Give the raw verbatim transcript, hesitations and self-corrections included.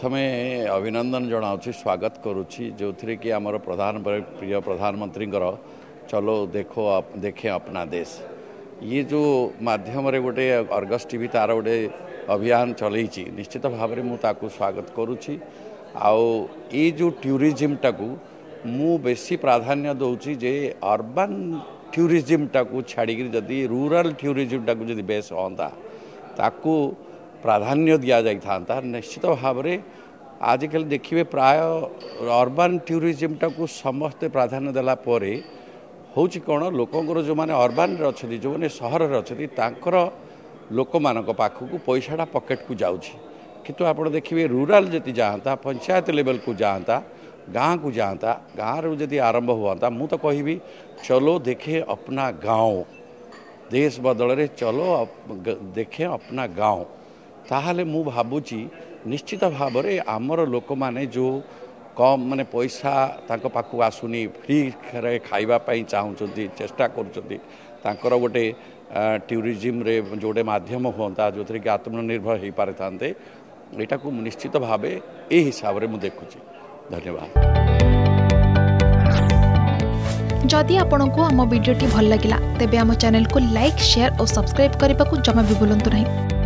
प्रथमे अभिनंदन जनाऊँ स्वागत करुच्ची जो थी कि आम प्रधान प्रिय प्रधानमंत्री चलो देखो अप, देखे अपना देश ये जो मध्यम गोटे अर्गस टीवी तार गोटे अभियान चलई निश्चित भाव में मुझे स्वागत करुच्ची आउ टूरीजम टाक मु बेसी प्राधान्य दौची जे अर्बन टूरीजम टाक छाड़ी जदि रूराल टूरीजम टाक बेस हाँ ताकू प्राधान्य दिया जाई था निश्चित भाव में आजिकल देखिए प्राय अर्बन टूरीजम टाक समस्ते प्राधान्य देलापर हूँ कौन लोकर जो मैंने अर्बान अच्छा जो मैंने सहर अच्छा लोक मान पाखक पैसाटा पकेट को जाऊँगी कितु आप देखिए रूराल जी जाता पंचायत लेवल को जाता गाँ को जाता गाँव जदि आरंभ हुआ मुझे कहबी चलो देखे अपना गाँव देश बदल चलो देखे अपना गाँव ताहले मु भाबुची निश्चित भाव में आमर लोक माने जो कम माने पैसा तांको पाखु आसुनी फ्री खाइबापी चाहते चेष्टा कर गोटे टूरीजम रे जोड़े मध्यम हाँ जो थी आत्मनिर्भर हो पारे था यहाँ को निश्चित भाव ये हिसाब से मुझे देखुची। धन्यवाद। जदि आपंक आम भिडी भल लगा तेब आम चैनल को लाइक शेयर और सब्सक्राइब करने को जमा भी भूलु ना।